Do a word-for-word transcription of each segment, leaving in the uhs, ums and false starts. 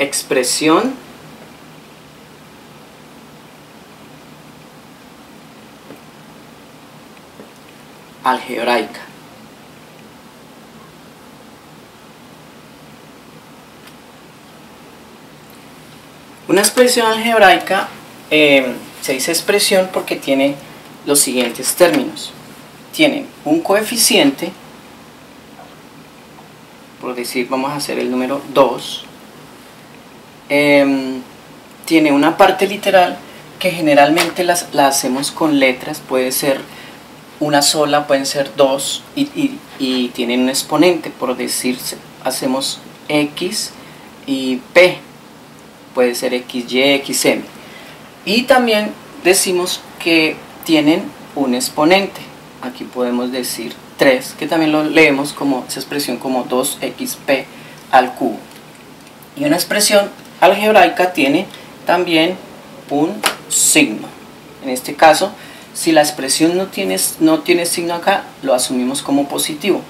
expresión algebraica. Una expresión algebraica eh, se dice expresión porque tiene los siguientes términos. Tienen un coeficiente, por decir, vamos a hacer el número dos. Eh, tiene una parte literal que generalmente las, la hacemos con letras, puede ser una sola, pueden ser dos, y, y, y tienen un exponente, por decir, hacemos X y P, puede ser X Y, X M. Y también decimos que tienen un exponente, aquí podemos decir tres, que también lo leemos como esa expresión como dos X P al cubo. Y una expresión algebraica tiene también un signo. En este caso, si la expresión no tiene, no tiene signo acá, lo asumimos como positivo.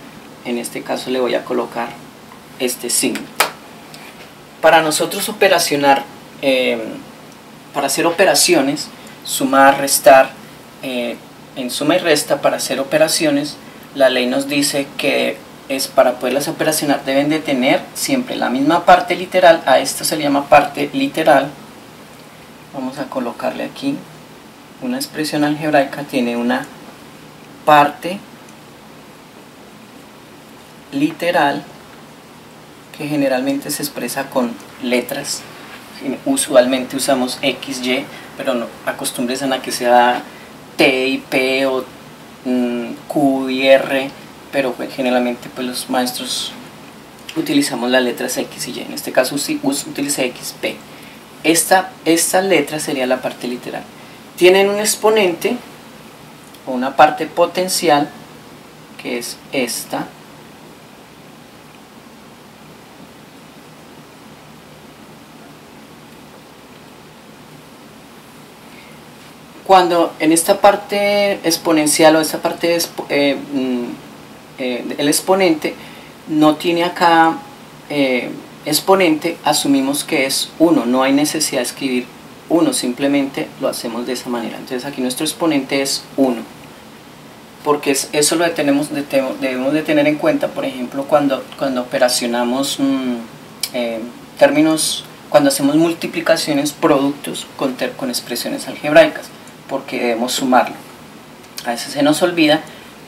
En este caso le voy a colocar este signo. Para nosotros operacionar, eh, para hacer operaciones, sumar, restar, eh, en suma y resta, para hacer operaciones, la ley nos dice que es para poderlas operacionar deben de tener siempre la misma parte literal. A esto se le llama parte literal. Vamos a colocarle aquí. Una expresión algebraica tiene una parte literal que generalmente se expresa con letras. Usualmente usamos X, Y, pero no acostumbren a que sea T y P o mm, Q y R, pero pues, generalmente pues, los maestros utilizamos las letras X y Y. En este caso si utilicé X, P. Esta, esta letra sería la parte literal. Tienen un exponente o una parte potencial que es esta. Cuando en esta parte exponencial o esta parte eh, eh, el exponente no tiene acá eh, exponente, asumimos que es uno, no hay necesidad de escribir uno, simplemente lo hacemos de esa manera. Entonces aquí nuestro exponente es uno, porque eso lo tenemos, debemos de tener en cuenta, por ejemplo, cuando, cuando operacionamos mmm, eh, términos, cuando hacemos multiplicaciones, productos con, ter, con expresiones algebraicas, porque debemos sumarlo. A veces se nos olvida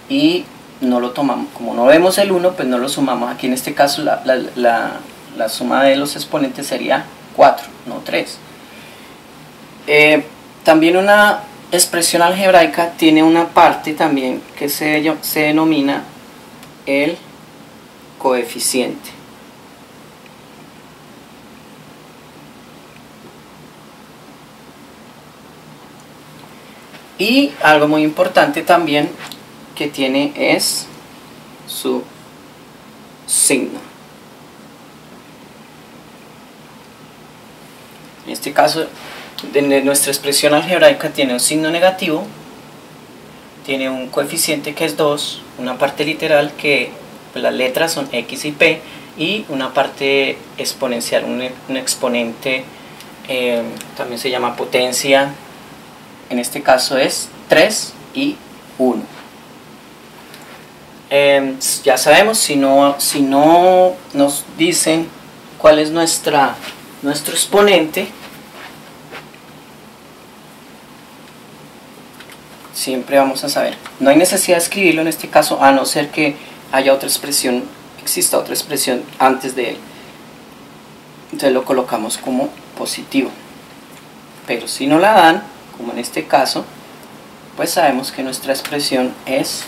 y no lo tomamos, como no vemos el uno, pues no lo sumamos. Aquí en este caso la, la, la, la suma de los exponentes sería cuatro, no tres. Eh, también una expresión algebraica tiene una parte también que se, se denomina el coeficiente. Y algo muy importante también que tiene es su signo. En este caso, de nuestra expresión algebraica tiene un signo negativo, tiene un coeficiente que es dos, una parte literal que las letras son X y P, y una parte exponencial, un, un exponente, eh, también se llama potencia. En este caso es tres y uno. Eh, ya sabemos, si no, si no nos dicen cuál es nuestra, nuestro exponente, siempre vamos a saber. No hay necesidad de escribirlo en este caso, a no ser que haya otra expresión, exista otra expresión antes de él. Entonces lo colocamos como positivo. Pero si no la dan, como en este caso, pues sabemos que nuestra expresión es,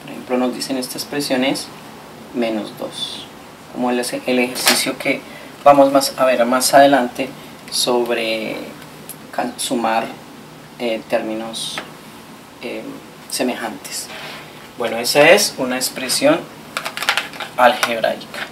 por ejemplo, nos dicen esta expresión es menos dos, como el, el ejercicio que vamos más a ver más adelante sobre sumar eh, términos eh, semejantes. Bueno, esa es una expresión algebraica.